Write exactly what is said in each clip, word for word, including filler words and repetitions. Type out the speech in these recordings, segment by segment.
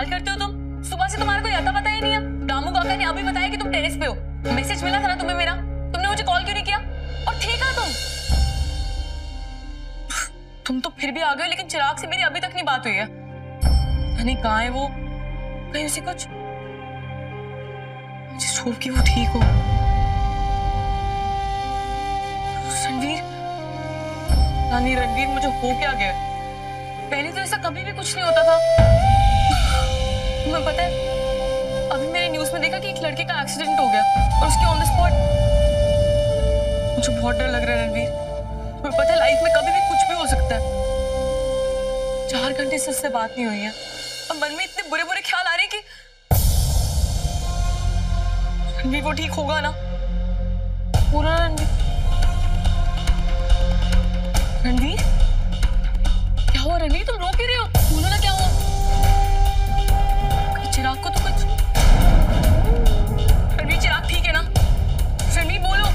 कमाल करते हो तुम। सुबह से तुम्हारा कोई आता पता ही नहीं है। डामु काका ने अभी बताया कि तुम टेरेस पे हो। मैसेज मिला था ना तुम्हें मेरा, तुमने मुझे कॉल क्यों नहीं किया? और ठीक है तुम तुम तो फिर भी आ गए, लेकिन चिराग से मेरी अभी तक नहीं बात हुई है। नहीं कहा है वो, कहीं उसे कुछ मुझे होप कि वो ठीक हो। रणवीर, रानी रणवीर मुझे हो क्या गया? पहले तो ऐसा कभी भी कुछ नहीं होता था। तुम्हें पता है अभी मैंने न्यूज में देखा कि एक लड़के का एक्सीडेंट हो गया और उसके ऑन द स्पॉट। मुझे बहुत डर लग रहा है रणवीर। तुम्हें पता है लाइफ में कभी भी कुछ भी हो सकता है। चार घंटे से उससे बात नहीं हुई है और मन में इतने बुरे बुरे ख्याल आ रहे कि रणवीर वो ठीक होगा ना? पूरा रणवीर रणवीर क्या हुआ? रणवीर तुम रो क्यों रहे हो? बोलो ना क्या हुआ? चिराग को तो कुछ? रणवीर चिराग ठीक है ना? रणवीर बोलो।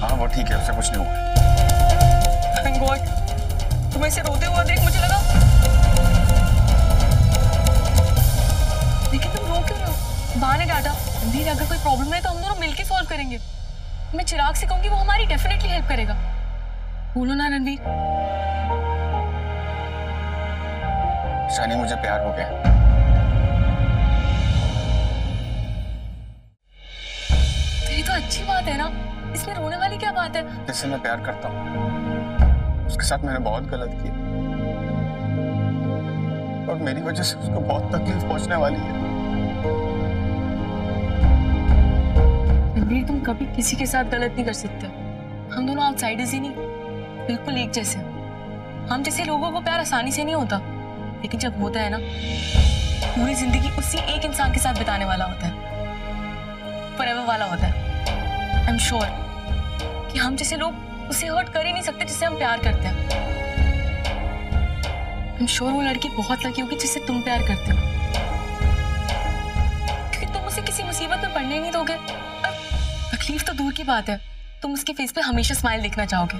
हाँ वो ठीक है, उससे कुछ नहीं हुआ। Thank God. तुम्हें इसे रोते हुआ देख मुझे लगा। लेकिन तुम रो क्यों रहे हो? बाहर डाटा रणवीर, अगर कोई प्रॉब्लम है तो हम दोनों मिलके सॉल्व करेंगे। मैं चिराग से कहूंगी वो हमारी डेफिनेटली हेल्प करेगा। बोलो ना रणवीर। शानी मुझे प्यार हो गया। तेरी तो अच्छी बात है ना, इसमें रोने वाली क्या बात है? इससे मैं प्यार करता हूँ। उसके साथ मैंने बहुत गलत किया और मेरी वजह से उसको बहुत तकलीफ पहुंचने वाली है। रणवीर तुम कभी किसी के साथ गलत नहीं कर सकते। हम दोनों आउटसाइडर्स ही नहीं, बिल्कुल एक जैसे। हम जैसे लोगों को प्यार आसानी से नहीं होता, लेकिन जब होता है ना पूरी जिंदगी उसी एक इंसान के साथ बिताने वाला होता है, फॉरएवर वाला होता है। आई एम श्योर कि हम जैसे लोग उसे हर्ट कर ही नहीं सकते जिससे हम प्यार करते हैं। I'm sure वो लड़की बहुत लकी होगी जिससे तुम प्यार करते हो, क्योंकि तुम उसे किसी मुसीबत में पड़ने नहीं दोगे। तकलीफ तो दूर की बात है, तुम उसके फेस पे हमेशा स्माइल देखना चाहोगे,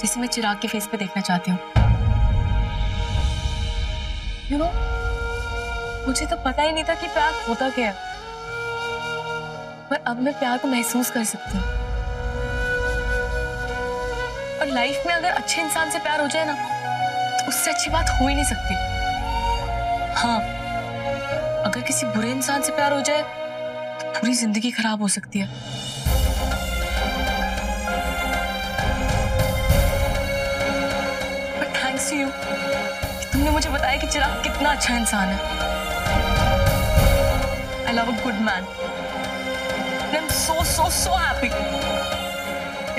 जिसे मैं चिराग के फेस पे देखना चाहती हूँ। यू नो मुझे तो पता ही नहीं था कि प्यार होता क्या है, पर अब मैं प्यार को महसूस कर सकती हूँ। लाइफ में अगर अच्छे इंसान से प्यार हो जाए ना तो उससे अच्छी बात हो ही नहीं सकती। हाँ अगर किसी बुरे इंसान से प्यार हो जाए तो पूरी जिंदगी खराब हो सकती है। बट थैंक्स टू यू कि तुमने मुझे बताया कि चिराग कितना अच्छा इंसान है। I love a good man. I am so so so happy.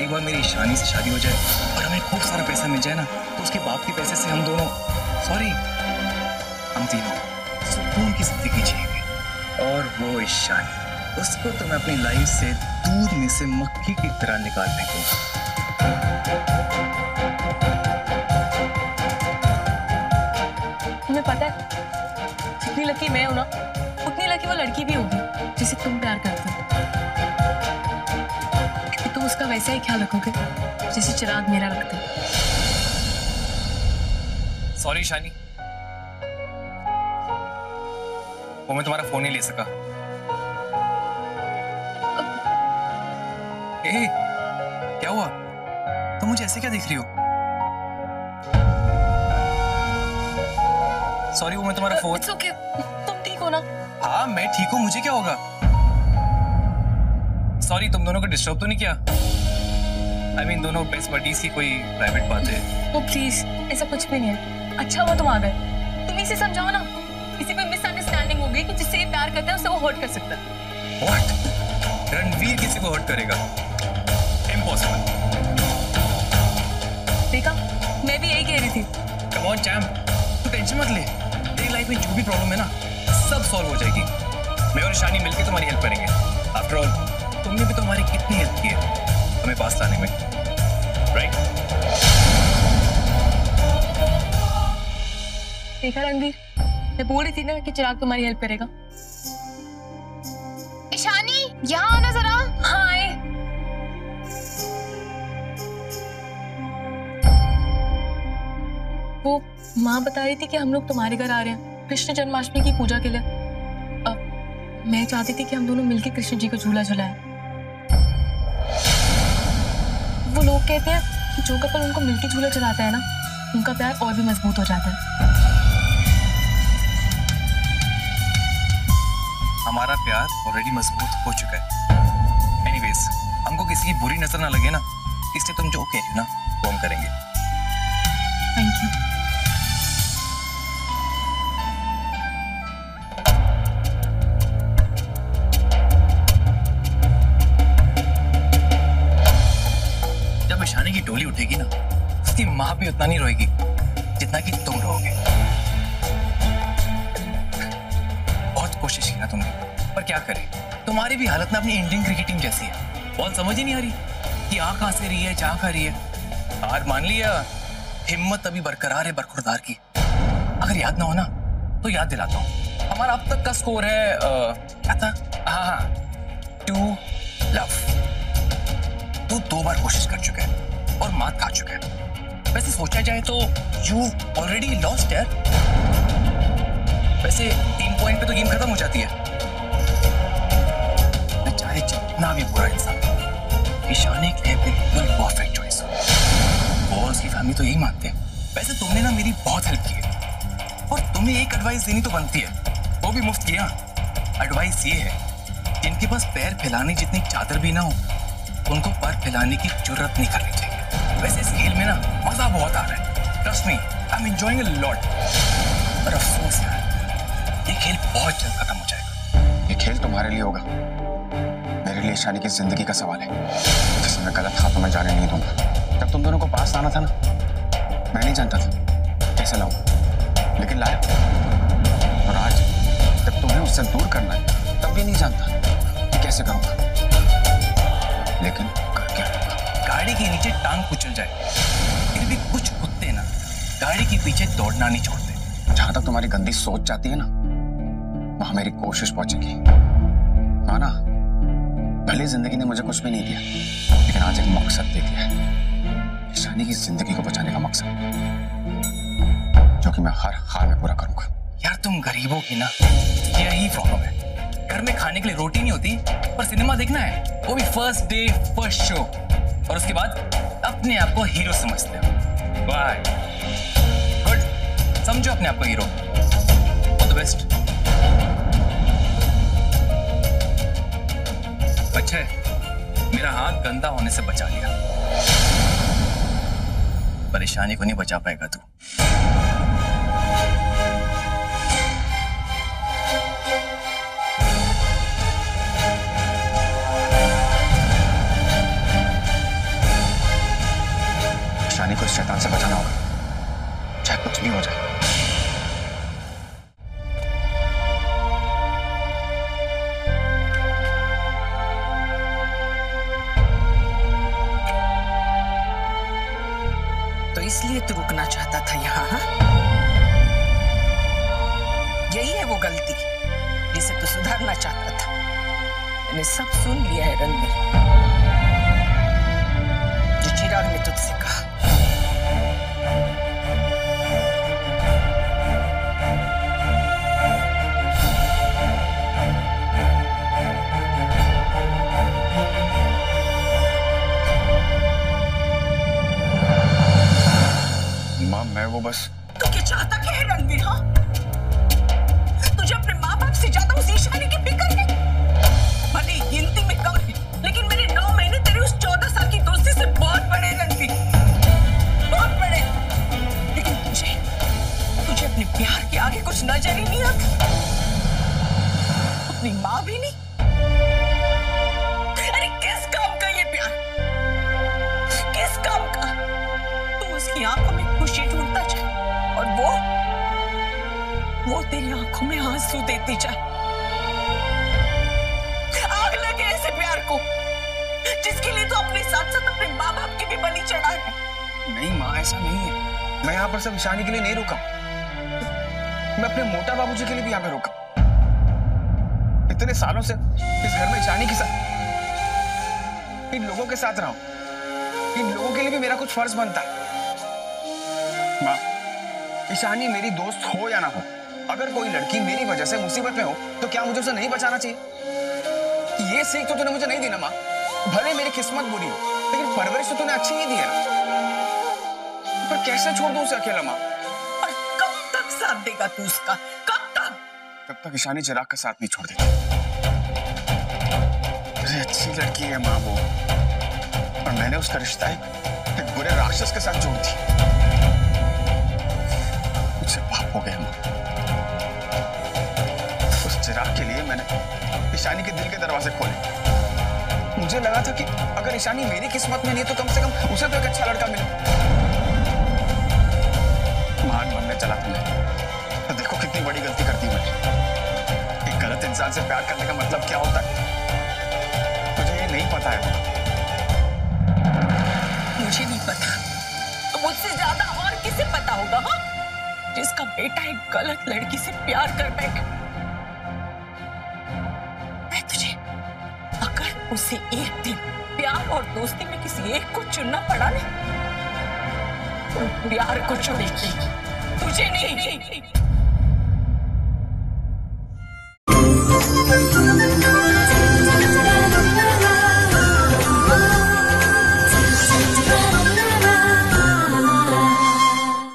एक बार मेरी इशानी से शादी हो जाए और हमें खूब सारा पैसा मिल जाए ना, तो उसके बाप के पैसे से हम दोनों सॉरी हम तीनों सुकून की जिंदगी जिएंगे। और वो इशानी, उसको तो मैं अपनी लाइफ से दूध में से मक्खी की तरह निकाल दूंगा। तुम्हें पता है जितनी लकी मैं हूं ना उतनी लकी वो लड़की भी होगी जिसे तुम प्यार करते हो। उसका वैसा ही ख्याल रखोगे जैसे चिराग मेरा रखता है। सॉरी शानी, वो मैं तुम्हारा फोन नहीं ले सका। ए, क्या हुआ? तुम तो मुझे ऐसे क्या देख रही हो? सॉरी वो मैं तुम्हारा फोन। इट्स ओके, तुम ठीक हो ना? हाँ मैं ठीक हूँ, मुझे क्या होगा? सॉरी तुम दोनों को डिस्टर्ब तो नहीं किया? आई I मीन mean, दोनों बेस्ट बडीज की कोई प्राइवेट बात है? वो प्लीज ऐसा कुछ भी नहीं है। अच्छा वो तुम आ गए। तुम इसे समझाओ ना, इसी पे मिसअंडरस्टैंडिंग हो गई कि जिससे ये प्यार करता है उसे वो हर्ट कर सकता है। व्हाट? रणवीर किसी को हर्ट करेगा? इम्पॉसिबल। देखा मैं भी यही कह रही थी। कम ऑन चैंप, तू टेंशन मत ले। तेरी लाइफ में जो भी प्रॉब्लम है ना सब सॉल्व हो जाएगी। मैं और शानी मिलकर तुम्हारी हेल्प करेंगे। आफ्टर ऑल तुमने भी तो हमारी कितनी हेल्प की है हमें पास लाने में, राइट? देखा रणवीर, मैं बोल रही थी ना कि चिराग तुम्हारी हेल्प करेगा। इशानी यहाँ आना जरा। हाय वो माँ बता रही थी कि हम लोग तुम्हारे घर आ रहे हैं। कृष्ण जन्माष्टमी की पूजा के लिए। अब मैं चाहती थी कि हम दोनों मिलकर कृष्ण जी को झूला झुलाएं। वो लोग कहते हैं कि जो कपल उनको मिलकर झूला झुलाते हैं ना, उनका प्यार और भी मजबूत हो जाता है। हमारा प्यार ऑलरेडी मजबूत हो चुका है। एनीवेज, हमको किसी की बुरी नजर ना लगे ना, इसलिए तुम जो कह रही हो ना वो हम करेंगे। Thank you. इशानी की डोली उठेगी ना, उसकी माँ भी उतना नहीं रोएगी जितना कि तुम रोओगे। बहुत कोशिश की ना तुमने, पर क्या करे, तुम्हारी भी हालत ना अपनी इंडियन क्रिकेट टीम जैसी है। बहुत समझ ही नहीं आ रही कि आ कहाँ से रही है, जहाँ खा रही है। हार मान लिया, हिम्मत अभी बरकरार है बरखुरदार की। अगर याद ना हो ना तो याद दिलाता हूँ, हमारा अब तक का स्कोर है आ, क्या था? हाँ हाँ टू लव। तू दो बार कोशिश कर चुका है और मात खा चुका है। वैसे सोचा जाए तो यू ऑलरेडी लॉस्ट है। वैसे तीन पॉइंट पे तो गेम खत्म हो जाती है। मैं चाहे जितना भी बुरा इंसान, इशानी के लिए बिल्कुल परफेक्ट चॉइस हो। वो और उसकी फैमिली तो यही मानते हैं। वैसे तुमने ना मेरी बहुत हेल्प की है, और तुम्हें एक एडवाइस देनी तो बनती है, वो भी मुफ्त किया। एडवाइस ये है, जिनके पास पैर फैलाने जितनी चादर भी ना हो, उनको पर फैलाने की जरूरत नहीं करनी चाहिए। वैसे इस खेल में ना मजा बहुत आ रहा है। Trust me, I am enjoying a lot. पर अफसोस है, ये खेल बहुत जल्द खत्म हो जाएगा। ये खेल तुम्हारे लिए होगा, मेरे लिए शानी की जिंदगी का सवाल है, जिसे मैं गलत हाथों में जाने नहीं दूंगा। जब तुम दोनों को पास आना था ना, मैं नहीं जानता था कैसे लाऊं, लेकिन लाया। और आज जब तुम्हें उससे दूर करना है, तब भी नहीं जानता कि कैसे करूँगा, लेकिन कर क्या। गाड़ी के नीचे टांग कुचल जाए, फिर भी कुछ कुत्ते ना गाड़ी के पीछे दौड़ना नहीं छोड़ते। जहां तक तुम्हारी गंदी सोच जाती है ना, वहां मेरी कोशिश पहुंचेगी। माना भले जिंदगी ने मुझे कुछ भी नहीं दिया, लेकिन आज एक मकसद दे दिया है, इशानी की जिंदगी को बचाने का मकसद, जो कि मैं हर हाल में पूरा करूंगा। यार तुम गरीबों की ना यही प्रॉब्लम है। घर में खाने के लिए रोटी नहीं होती, पर सिनेमा देखना है, वो भी फर्स्ट डे फर्स्ट शो, और उसके बाद अपने आप को हीरो समझते हो। बाय गुड, समझो अपने आप को हीरो। All the best. अच्छा है मेरा हाथ गंदा होने से बचा लिया, परेशानी को नहीं बचा पाएगा तू। को इस शैतान से बचाना होगा, चाहे कुछ भी हो जाए। तो इसलिए तू रुकना चाहता था यहाँ? हा? यही है वो गलती जिसे तू सुधारना चाहता था। मैंने सब सुन लिया है रणवीर, जो चिराग ने तुझसे कहा। मैं वो बस तू तो क्या चाहता क्या है रणवीर? हाँ, तुझे अपने माँ बाप से ज्यादा उस इशानी की फिक्र है। भले गिनती में कम है, लेकिन मेरे नौ महीने तेरे उस चौदह साल की दोस्ती से बहुत बड़े रणवीर, बहुत बड़े। लेकिन तुझे तुझे अपने प्यार के आगे कुछ नजर ही नहीं आता। अपनी माँ भी नहीं। अरे किस काम का ये प्यार, किस काम का? तुम उसकी आंखों में खुशी ढूंढता जाए, और वो वो तेरी आंखों में आंसू देती जाए। आग लगे ऐसे प्यार को, जिसके लिए तो अपने साथ साथ अपने माँ बाप की भी बलि चढ़ा है। नहीं माँ, ऐसा नहीं है। मैं यहाँ पर सब इशानी के लिए नहीं रुका, मैं अपने मोटा बाबूजी के लिए भी यहाँ पे रुका। इतने सालों से इस घर में इशानी के साथ, इन लोगों के साथ रहा हूँ, इन लोगों के लिए भी मेरा कुछ फर्ज बनता है। माँ, इशानी मेरी दोस्त हो या ना हो, अगर कोई लड़की मेरी वजह से मुसीबत में हो तो क्या मुझे उसे नहीं बचाना चाहिए? ये सीख तो तूने मुझे नहीं दी ना माँ। भले मेरी किस्मत बुरी हो लेकिन परवरिश तो तूने अच्छी ही दी है ना। पर कैसे छोड़ दूं उसे अकेला माँ? और कब तक साथ देगा तू उसका? कब तक? तब तक इशानी चिराग का साथ नहीं छोड़ देती। अरे अच्छी लड़की है माँ वो, और मैंने उसका रिश्ता एक बुरे राक्षस के साथ जोड़ दिया। मुझसे पाप हो गया माँ। चिराग के लिए मैंने इशानी के दिल के दरवाजे खोले। मुझे लगा था कि अगर इशानी मेरी किस्मत में नहीं तो कम से कम उसे तो एक अच्छा लड़का मिले। महान बनने चला तुमने, देखो कितनी बड़ी गलती कर दी मैंने। एक गलत इंसान से प्यार करने का मतलब क्या होता है मुझे ये नहीं पता है। मुझे नहीं पता, मुझसे ज्यादा और किसे पता होगा हा? जिसका बेटा एक गलत लड़की से प्यार कर बैठा। उसे एक दिन प्यार और दोस्ती में किसी एक को चुनना पड़ा नहीं, प्यार को चुनेगी तुझे नहीं।